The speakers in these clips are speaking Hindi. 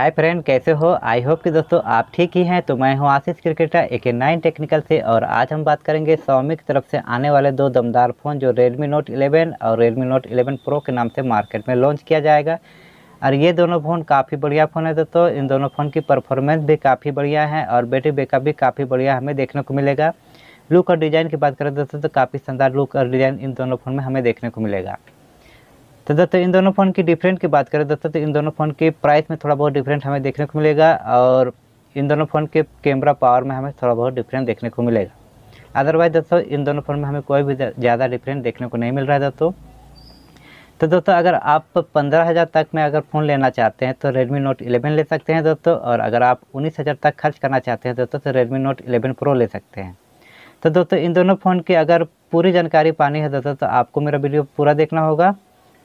हाय फ्रेंड, कैसे हो? आई होप कि दोस्तों आप ठीक ही हैं। तो मैं हूं आशीष, क्रिकेटर AK9 टेक्निकल से, और आज हम बात करेंगे Xiaomi की तरफ से आने वाले दो दमदार फ़ोन जो Redmi Note 11 और Redmi Note 11 Pro के नाम से मार्केट में लॉन्च किया जाएगा। और ये दोनों फ़ोन काफ़ी बढ़िया फ़ोन है दोस्तों। इन दोनों फ़ोन की परफॉर्मेंस भी काफ़ी बढ़िया है और बैटरी बैकअप भी काफ़ी बढ़िया हमें देखने को मिलेगा। लुक और डिज़ाइन की बात करें दोस्तों तो काफ़ी शानदार लुक और डिज़ाइन इन दोनों फ़ोन में हमें देखने को मिलेगा। तो दोस्तों इन दोनों फ़ोन की डिफरेंट की बात करें दोस्तों तो इन दोनों फ़ोन के प्राइस में थोड़ा बहुत डिफरेंट हमें देखने को मिलेगा और इन दोनों फ़ोन के कैमरा पावर में हमें थोड़ा बहुत डिफरेंट देखने को मिलेगा। अदरवाइज दोस्तों इन दोनों फ़ोन में हमें कोई भी ज़्यादा डिफरेंट देखने को नहीं मिल रहा है दोस्तों। तो दोस्तों अगर आप 15,000 तक में अगर फ़ोन लेना चाहते हैं तो Redmi Note 11 ले सकते हैं दोस्तों, और अगर आप 19,000 तक खर्च करना चाहते हैं दोस्तों तो Redmi Note 11 Pro ले सकते हैं। तो दोस्तों इन दोनों फ़ोन की अगर पूरी जानकारी पानी है दोस्तों तो आपको मेरा वीडियो पूरा देखना होगा,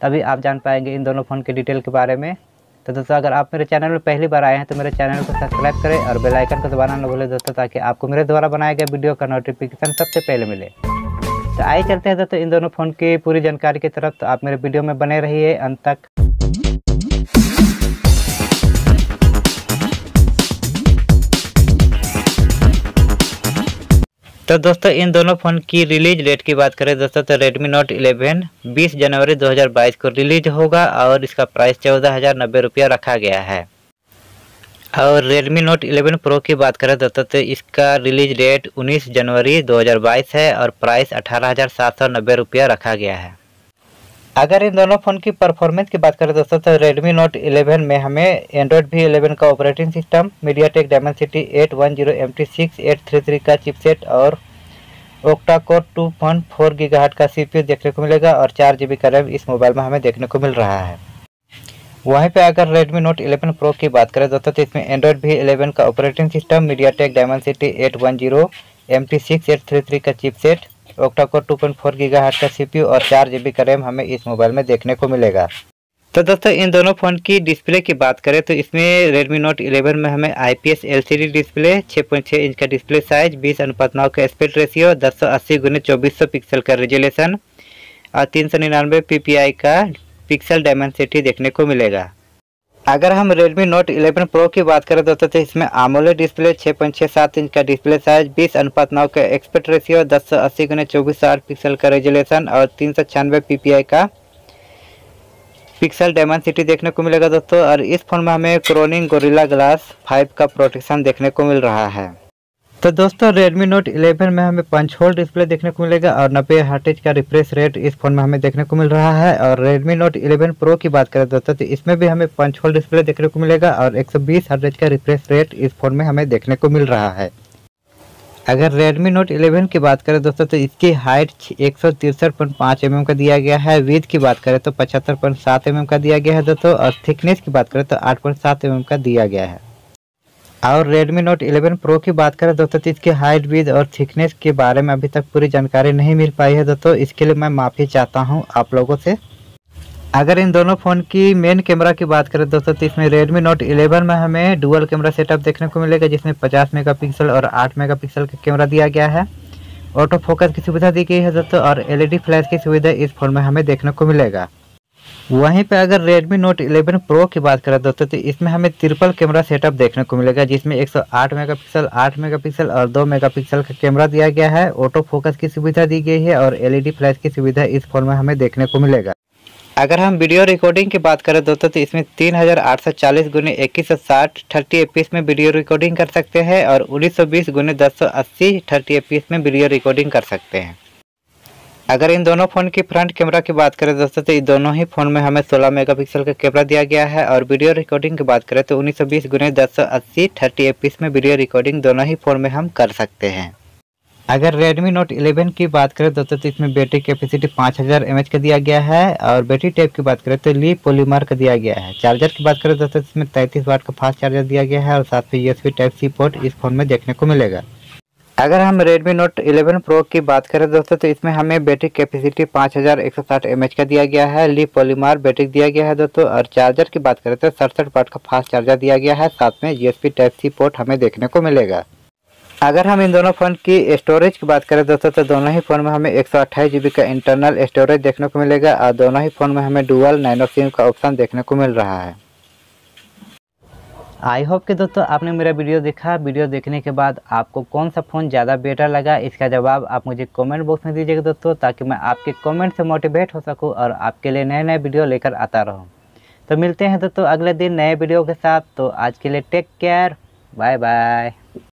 तभी आप जान पाएंगे इन दोनों फ़ोन के डिटेल के बारे में। तो दोस्तों अगर आप मेरे चैनल में पहली बार आए हैं तो मेरे चैनल को सब्सक्राइब करें और बेल आइकन को दबाना ना भूलें दोस्तों, ताकि आपको मेरे द्वारा बनाए गए वीडियो का नोटिफिकेशन सबसे पहले मिले। तो आइए चलते हैं दोस्तों इन दोनों फ़ोन की पूरी जानकारी की तरफ। तो आप मेरे वीडियो में बने रहिए अंत तक। तो दोस्तों इन दोनों फ़ोन की रिलीज डेट की बात करें दोस्तों तो Redmi Note 11 20 जनवरी 2022 को रिलीज होगा और इसका प्राइस 14,090 रुपया रखा गया है। और Redmi Note 11 Pro की बात करें दोस्तों तो इसका रिलीज डेट 19 जनवरी 2022 है और प्राइस 18,790 रुपया रखा गया है। अगर इन दोनों फ़ोन की परफॉर्मेंस की बात करें दोस्तों तो Redmi Note 11 में हमें Android भी 11 का operating system, MediaTek Dimensity 810 MT6833 का चिपसेट और ओक्टाकोर 2.4 GHz का CPU देखने को मिलेगा और 4 GB का रैम इस मोबाइल में हमें देखने को मिल रहा है। वहीं पे अगर Redmi Note 11 Pro की बात करें दोस्तों तो इसमें Android भी 11 का operating system, MediaTek Dimensity 810 MT6833 का चिपसेट, ओक्टाकोर 2.4 GHz का CPU और 4 GB का रैम हमें इस मोबाइल में देखने को मिलेगा। तो दोस्तों इन दोनों फ़ोन की डिस्प्ले की बात करें तो इसमें Redmi Note 11 में हमें IPS LCD डिस्प्ले, 6.6 इंच का डिस्प्ले साइज, 20:9 का एस्पेक्ट रेशियो, 1080x2400 पिक्सल का रेजोल्यूशन और 399 PPI का पिक्सल डायमेंसिटी देखने को मिलेगा। अगर हम Redmi Note 11 Pro की बात करें दोस्तों तो इसमें AMOLED डिस्प्ले, 6.67 इंच का डिस्प्ले साइज, 20:9 का एक्सपर्ट रेशियो, 1080x2400 पिक्सल का रेजोल्यूशन और 396 PPI का पिक्सल डायमेंसिटी देखने को मिलेगा दोस्तों। और इस फ़ोन में हमें Corning Gorilla Glass 5 का प्रोटेक्शन देखने को मिल रहा है। तो दोस्तों Redmi Note 11 में हमें 5 होल डिस्प्ले देखने को मिलेगा और 90Hz का रिफ्रेश रेट इस फ़ोन में हमें देखने को मिल रहा है। और Redmi Note 11 Pro की बात करें दोस्तों तो इसमें भी हमें 5 होल डिस्प्ले देखने को मिलेगा और 120Hz का रिफ्रेश रेट इस फ़ोन में हमें देखने को मिल रहा है। अगर Redmi Note 11 की बात करें दोस्तों तो इसकी हाइट 163.5 mm का दिया गया है, विड्थ की बात करें तो 75.7 mm का दिया गया है दोस्तों, और थिकनेस की बात करें तो 8.7 mm का दिया गया है। और Redmi Note 11 Pro की बात करें दोस्तों तो इसकी हाइट, विड्थ और थिकनेस के बारे में अभी तक पूरी जानकारी नहीं मिल पाई है दोस्तों, इसके लिए मैं माफ़ी चाहता हूं आप लोगों से। अगर इन दोनों फ़ोन की मेन कैमरा की बात करें दोस्तों तो इसमें Redmi Note 11 में हमें डुअल कैमरा सेटअप देखने को मिलेगा, जिसमें 50 मेगापिक्सल और 8 मेगापिक्सल का कैमरा दिया गया है। ऑटो फोकस की सुविधा दी गई है दोस्तों और LED फ्लैश की सुविधा इस फ़ोन में हमें देखने को मिलेगा। वहीं पे अगर Redmi Note 11 Pro की बात करें दोस्तों तो इसमें हमें ट्रिपल कैमरा सेटअप देखने को मिलेगा, जिसमें 108 मेगापिक्सल, 8 मेगापिक्सल और 2 मेगापिक्सल का कैमरा दिया गया है। ऑटो फोकस की सुविधा दी गई है और LED फ्लैश की सुविधा इस फ़ोन में हमें देखने को मिलेगा। अगर हम वीडियो रिकॉर्डिंग की बात करें दोस्तों तो इसमें 3840x2160 30fps में वीडियो रिकॉर्डिंग कर सकते हैं और 1920x1080 30fps में वीडियो रिकॉर्डिंग कर सकते हैं। अगर इन दोनों फ़ोन की फ्रंट कैमरा की बात करें दोस्तों तो इन दोनों ही फ़ोन में हमें 16 मेगापिक्सल का कैमरा दिया गया है और वीडियो रिकॉर्डिंग की बात करें तो 1920x1080 30fps में वीडियो रिकॉर्डिंग दोनों ही फ़ोन में हम कर सकते हैं। अगर Redmi Note 11 की बात करें दोस्तों तो इसमें बैटरी कैपेसिटी 5000 mAh का दिया गया है और बैटरी टाइप की बात करें तो Li-Polymer का दिया गया है। चार्जर की बात करें दोस्तों तो इसमें 33 वाट का फास्ट चार्जर दिया गया है और साथ में USB Type-C पोर्ट इस फ़ोन में देखने को मिलेगा। अगर हम Redmi Note 11 Pro की बात करें दोस्तों तो इसमें हमें बैटरी कैपेसिटी 5160 mAh का दिया गया है, Li-Polymer बैटरी दिया गया है दोस्तों, और चार्जर की बात करें तो 67 वाट का फास्ट चार्जर दिया गया है, साथ में USB Type-C पोर्ट हमें देखने को मिलेगा। अगर हम इन दोनों फ़ोन की स्टोरेज की बात करें दोस्तों तो दोनों ही फ़ोन में हमें 128 GB का इंटरनल स्टोरेज देखने को मिलेगा और दोनों ही फ़ोन में हमें डुअल नैनो सिम का ऑप्शन देखने को मिल रहा है। आई होप कि दोस्तों आपने मेरा वीडियो देखा। वीडियो देखने के बाद आपको कौन सा फ़ोन ज़्यादा बेटर लगा इसका जवाब आप मुझे कमेंट बॉक्स में दीजिएगा दोस्तों, ताकि मैं आपके कमेंट से मोटिवेट हो सकूं और आपके लिए नए नए वीडियो लेकर आता रहूं। तो मिलते हैं दोस्तों अगले दिन नए वीडियो के साथ। तो आज के लिए टेक केयर, बाय बाय।